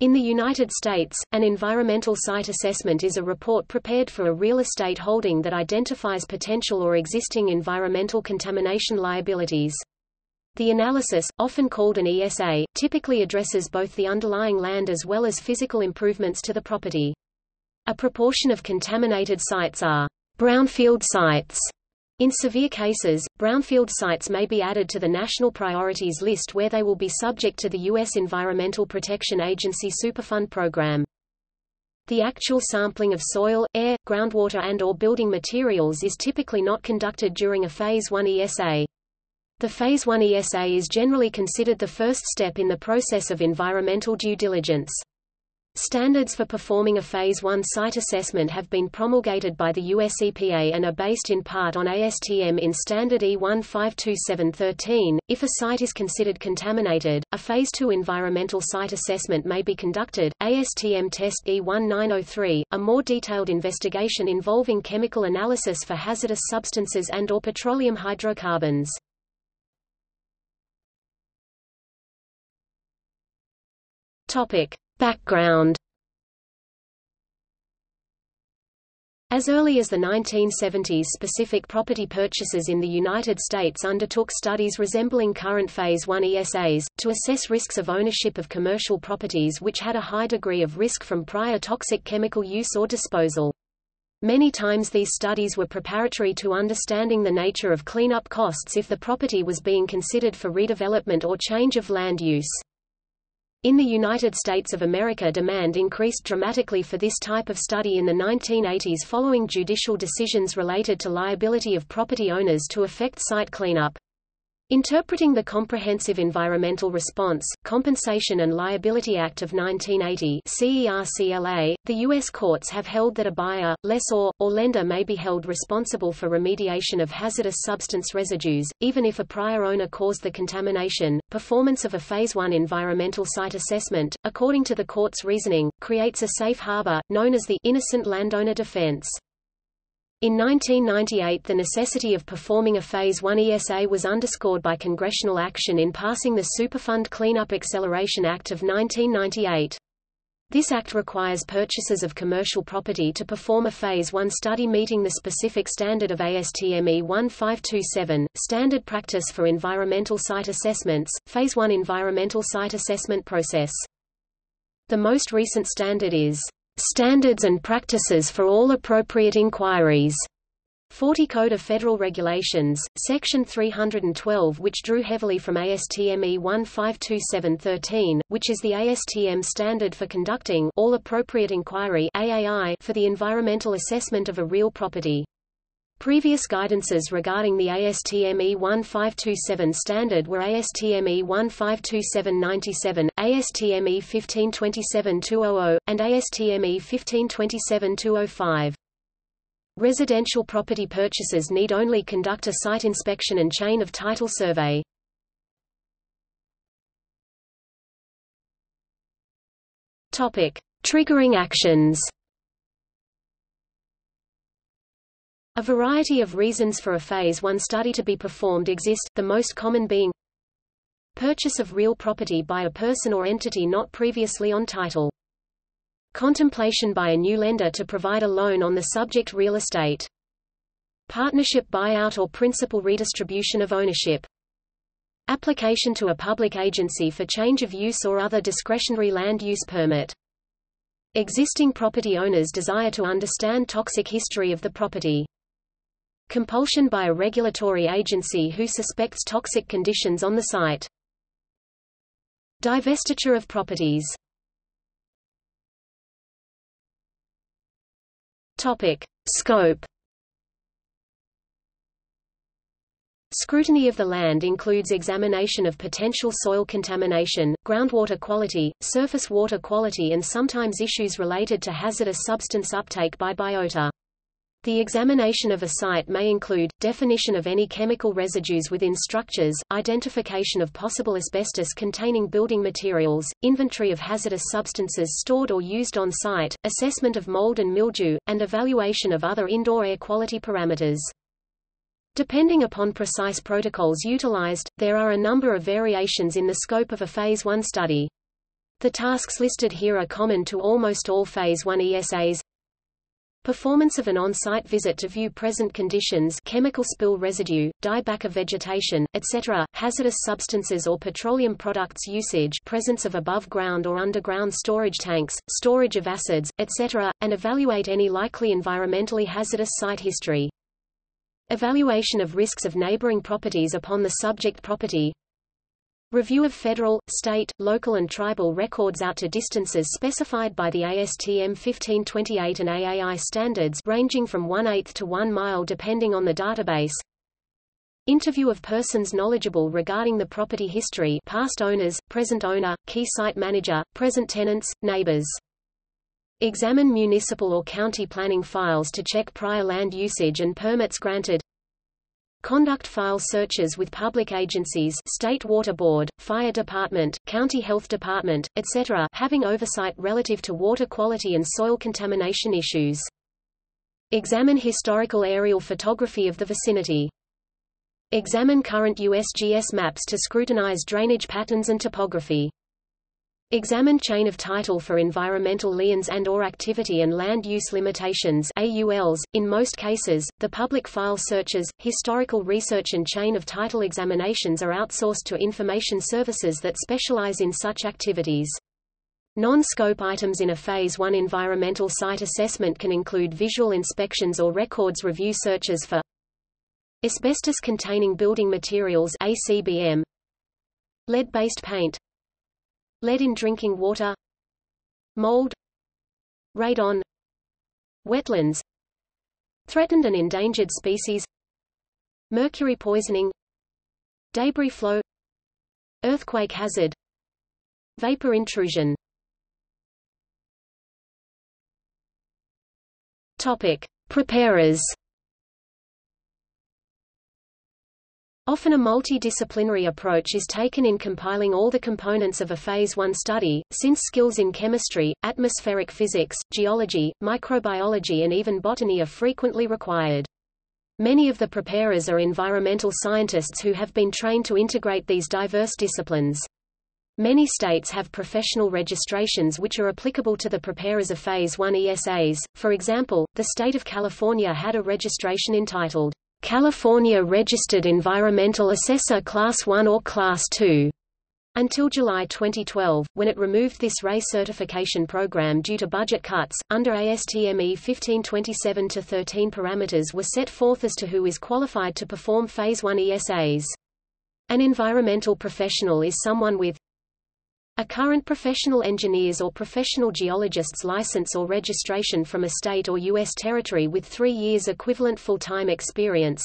In the United States, an environmental site assessment is a report prepared for a real estate holding that identifies potential or existing environmental contamination liabilities. The analysis, often called an ESA, typically addresses both the underlying land as well as physical improvements to the property. A proportion of contaminated sites are brownfield sites. In severe cases, brownfield sites may be added to the National Priorities List where they will be subject to the U.S. Environmental Protection Agency Superfund program. The actual sampling of soil, air, groundwater and/or building materials is typically not conducted during a Phase 1 ESA. The Phase 1 ESA is generally considered the first step in the process of environmental due diligence. Standards for performing a Phase 1 site assessment have been promulgated by the U.S. EPA and are based in part on ASTM in Standard E1527-13. If a site is considered contaminated, a Phase 2 environmental site assessment may be conducted. ASTM Test E1903, a more detailed investigation involving chemical analysis for hazardous substances and/or petroleum hydrocarbons. Topic. Background. As early as the 1970s, specific property purchasers in the United States undertook studies resembling current Phase 1 ESAs, to assess risks of ownership of commercial properties which had a high degree of risk from prior toxic chemical use or disposal. Many times these studies were preparatory to understanding the nature of cleanup costs if the property was being considered for redevelopment or change of land use. In the United States of America, demand increased dramatically for this type of study in the 1980s following judicial decisions related to liability of property owners to effect site cleanup. Interpreting the Comprehensive Environmental Response, Compensation and Liability Act of 1980 (CERCLA), the U.S. courts have held that a buyer, lessor, or lender may be held responsible for remediation of hazardous substance residues, even if a prior owner caused the contamination. Performance of a Phase 1 environmental site assessment, according to the court's reasoning, creates a safe harbor, known as the innocent landowner defense. In 1998, the necessity of performing a Phase 1 ESA was underscored by congressional action in passing the Superfund Cleanup Acceleration Act of 1998. This act requires purchasers of commercial property to perform a Phase 1 study meeting the specific standard of ASTM E1527, Standard Practice for Environmental Site Assessments, Phase 1 Environmental Site Assessment Process. The most recent standard is Standards and Practices for All Appropriate Inquiries, 40 Code of Federal Regulations, Section 312, which drew heavily from ASTM E1527-13, which is the ASTM standard for conducting All Appropriate Inquiry (AAI) for the environmental assessment of a real property. Previous guidances regarding the ASTM E1527 standard were ASTM E1527-97, ASTM E1527-200, and ASTM E1527-205. Residential property purchasers need only conduct a site inspection and chain of title survey. Topic: Triggering actions. A variety of reasons for a Phase 1 study to be performed exist, the most common being purchase of real property by a person or entity not previously on title, contemplation by a new lender to provide a loan on the subject real estate, partnership buyout or principal redistribution of ownership, application to a public agency for change of use or other discretionary land use permit. Existing property owners desire to understand toxic history of the property. Compulsion by a regulatory agency who suspects toxic conditions on the site. Divestiture of properties. Topic: Scope. Scrutiny of the land includes examination of potential soil contamination, groundwater quality, surface water quality, and sometimes issues related to hazardous substance uptake by biota. The examination of a site may include definition of any chemical residues within structures, identification of possible asbestos-containing building materials, inventory of hazardous substances stored or used on site, assessment of mold and mildew, and evaluation of other indoor air quality parameters. Depending upon precise protocols utilized, there are a number of variations in the scope of a Phase 1 study. The tasks listed here are common to almost all Phase 1 ESAs. Performance of an on-site visit to view present conditions, chemical spill residue, dieback of vegetation, etc., hazardous substances or petroleum products usage, presence of above-ground or underground storage tanks, storage of acids, etc., and evaluate any likely environmentally hazardous site history. Evaluation of risks of neighboring properties upon the subject property. Review of federal, state, local and tribal records out to distances specified by the ASTM 1528 and AAI standards ranging from 1/8 to 1 mile depending on the database. Interview of persons knowledgeable regarding the property history, past owners, present owner, key site manager, present tenants, neighbors. Examine municipal or county planning files to check prior land usage and permits granted. Conduct file searches with public agencies, State Water Board, Fire Department, County Health Department, etc., having oversight relative to water quality and soil contamination issues. Examine historical aerial photography of the vicinity. Examine current USGS maps to scrutinize drainage patterns and topography. Examine chain of title for environmental liens and/or activity and land use limitations (AULs). In most cases, the public file searches, historical research, and chain of title examinations are outsourced to information services that specialize in such activities. Non-scope items in a Phase 1 environmental site assessment can include visual inspections or records review searches for asbestos-containing building materials (ACBM), lead-based paint, lead in drinking water, mold, radon, wetlands, threatened and endangered species, mercury poisoning, debris flow, earthquake hazard, vapor intrusion. Topic: Preparers. Often a multidisciplinary approach is taken in compiling all the components of a Phase 1 study, since skills in chemistry, atmospheric physics, geology, microbiology and even botany are frequently required. Many of the preparers are environmental scientists who have been trained to integrate these diverse disciplines. Many states have professional registrations which are applicable to the preparers of Phase 1 ESAs. For example, the state of California had a registration entitled California Registered Environmental Assessor Class 1 or Class 2, until July 2012, when it removed this RAE certification program due to budget cuts. Under ASTM E1527-13 parameters were set forth as to who is qualified to perform Phase 1 ESAs. An environmental professional is someone with a current professional engineer's or professional geologist's license or registration from a state or U.S. territory with 3 years equivalent full-time experience,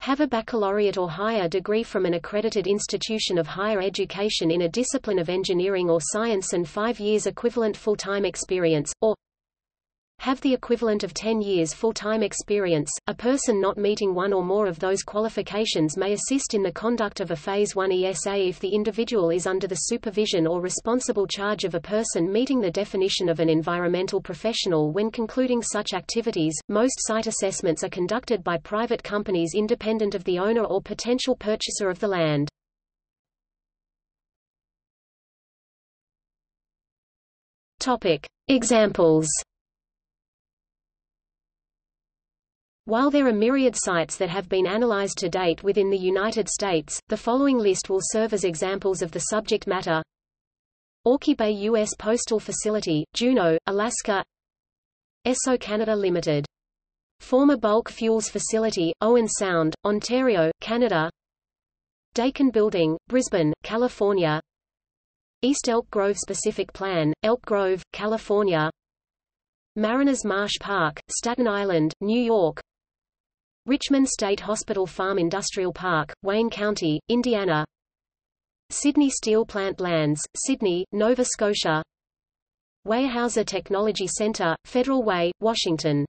have a baccalaureate or higher degree from an accredited institution of higher education in a discipline of engineering or science and 5 years equivalent full-time experience, or have the equivalent of 10 years full-time experience. A person not meeting one or more of those qualifications may assist in the conduct of a Phase 1 ESA if the individual is under the supervision or responsible charge of a person meeting the definition of an environmental professional when concluding such activities. Most site assessments are conducted by private companies independent of the owner or potential purchaser of the land. Topic: Examples. While there are myriad sites that have been analyzed to date within the United States, the following list will serve as examples of the subject matter. Orkney Bay U.S. Postal Facility, Juneau, Alaska. Esso Canada Ltd. Former Bulk Fuels Facility, Owen Sound, Ontario, Canada. Dakin Building, Brisbane, California. East Elk Grove Specific Plan, Elk Grove, California. Mariners Marsh Park, Staten Island, New York. Richmond State Hospital Farm Industrial Park, Wayne County, Indiana. Sydney Steel Plant Lands, Sydney, Nova Scotia. Weyerhaeuser Technology Center, Federal Way, Washington.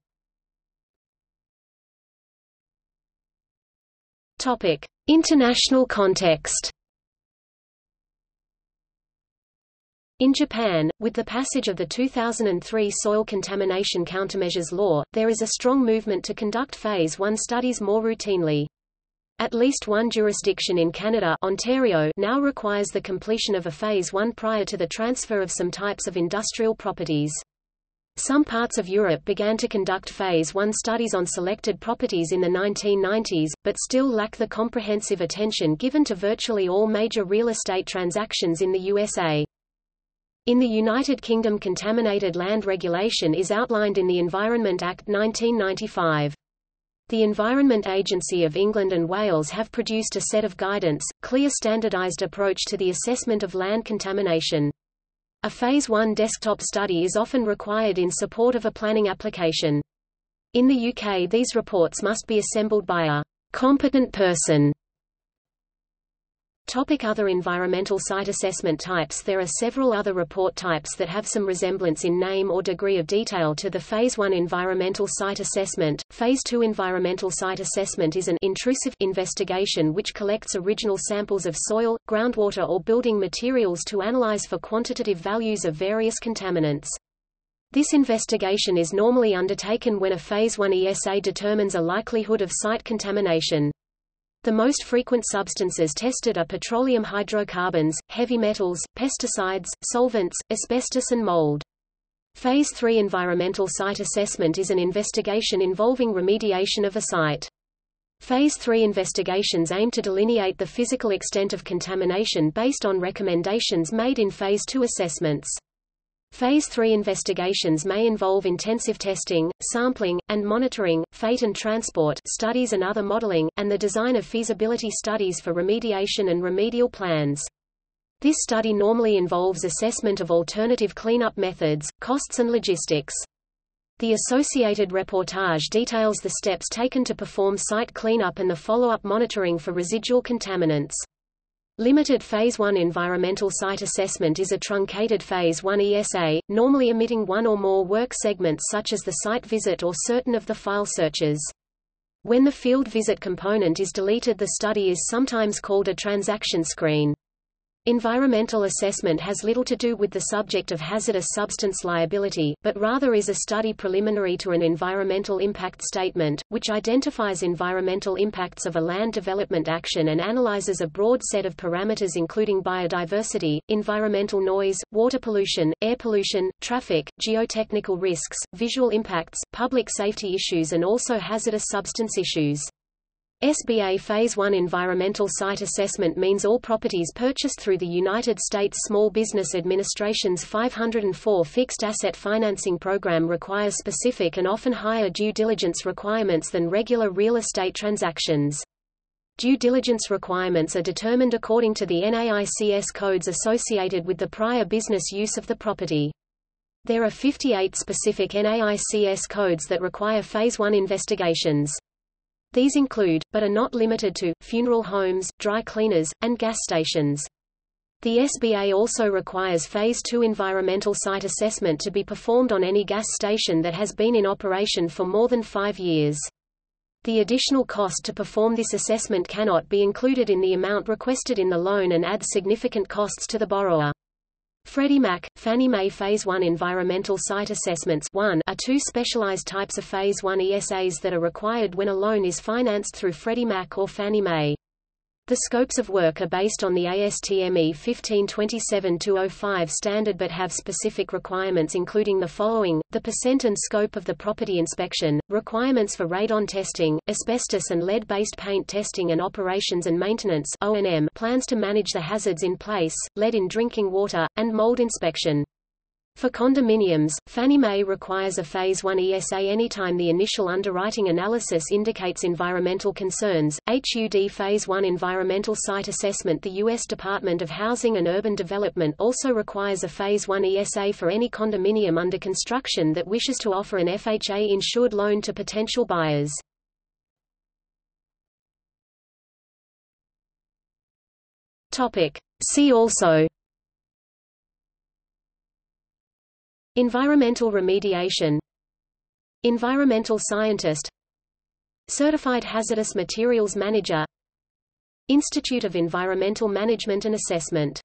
Topic: International context. In Japan, with the passage of the 2003 Soil Contamination Countermeasures Law, there is a strong movement to conduct Phase 1 studies more routinely. At least one jurisdiction in Canada, Ontario, now requires the completion of a Phase 1 prior to the transfer of some types of industrial properties. Some parts of Europe began to conduct Phase 1 studies on selected properties in the 1990s, but still lack the comprehensive attention given to virtually all major real estate transactions in the USA. In the United Kingdom, contaminated land regulation is outlined in the Environment Act 1995. The Environment Agency of England and Wales have produced a set of guidance, clear standardised approach to the assessment of land contamination. A Phase 1 desktop study is often required in support of a planning application. In the UK, these reports must be assembled by a competent person. Other environmental site assessment types. There are several other report types that have some resemblance in name or degree of detail to the Phase 1 environmental site assessment. Phase 2 environmental site assessment is an intrusive investigation which collects original samples of soil, groundwater or building materials to analyze for quantitative values of various contaminants. This investigation is normally undertaken when a Phase 1 ESA determines a likelihood of site contamination. The most frequent substances tested are petroleum hydrocarbons, heavy metals, pesticides, solvents, asbestos and mold. Phase 3 environmental site assessment is an investigation involving remediation of a site. Phase 3 investigations aim to delineate the physical extent of contamination based on recommendations made in Phase 2 assessments. Phase 3 investigations may involve intensive testing, sampling, and monitoring, fate and transport studies and other modeling, and the design of feasibility studies for remediation and remedial plans. This study normally involves assessment of alternative cleanup methods, costs and logistics. The associated reportage details the steps taken to perform site cleanup and the follow-up monitoring for residual contaminants. Limited Phase 1 environmental site assessment is a truncated Phase 1 ESA, normally omitting one or more work segments such as the site visit or certain of the file searches. When the field visit component is deleted, the study is sometimes called a transaction screen. Environmental assessment has little to do with the subject of hazardous substance liability, but rather is a study preliminary to an environmental impact statement, which identifies environmental impacts of a land development action and analyzes a broad set of parameters including biodiversity, environmental noise, water pollution, air pollution, traffic, geotechnical risks, visual impacts, public safety issues and also hazardous substance issues. SBA Phase 1 environmental site assessment means all properties purchased through the United States Small Business Administration's 504 Fixed Asset Financing Program require specific and often higher due diligence requirements than regular real estate transactions. Due diligence requirements are determined according to the NAICS codes associated with the prior business use of the property. There are 58 specific NAICS codes that require Phase 1 investigations. These include, but are not limited to, funeral homes, dry cleaners, and gas stations. The SBA also requires Phase 2 environmental site assessment to be performed on any gas station that has been in operation for more than 5 years. The additional cost to perform this assessment cannot be included in the amount requested in the loan and adds significant costs to the borrower. Freddie Mac, Fannie Mae Phase 1 environmental site assessments are two specialized types of Phase 1 ESAs that are required when a loan is financed through Freddie Mac or Fannie Mae. The scopes of work are based on the ASTM E1527-05 standard but have specific requirements including the following: the percent and scope of the property inspection, requirements for radon testing, asbestos and lead-based paint testing and operations and maintenance (O&M) plans to manage the hazards in place, lead in drinking water, and mold inspection. For condominiums, Fannie Mae requires a Phase 1 ESA anytime the initial underwriting analysis indicates environmental concerns. HUD Phase 1 environmental site assessment. The U.S. Department of Housing and Urban Development also requires a Phase 1 ESA for any condominium under construction that wishes to offer an FHA-insured loan to potential buyers. See also: environmental remediation, environmental scientist, certified hazardous materials manager, Institute of Environmental Management and Assessment.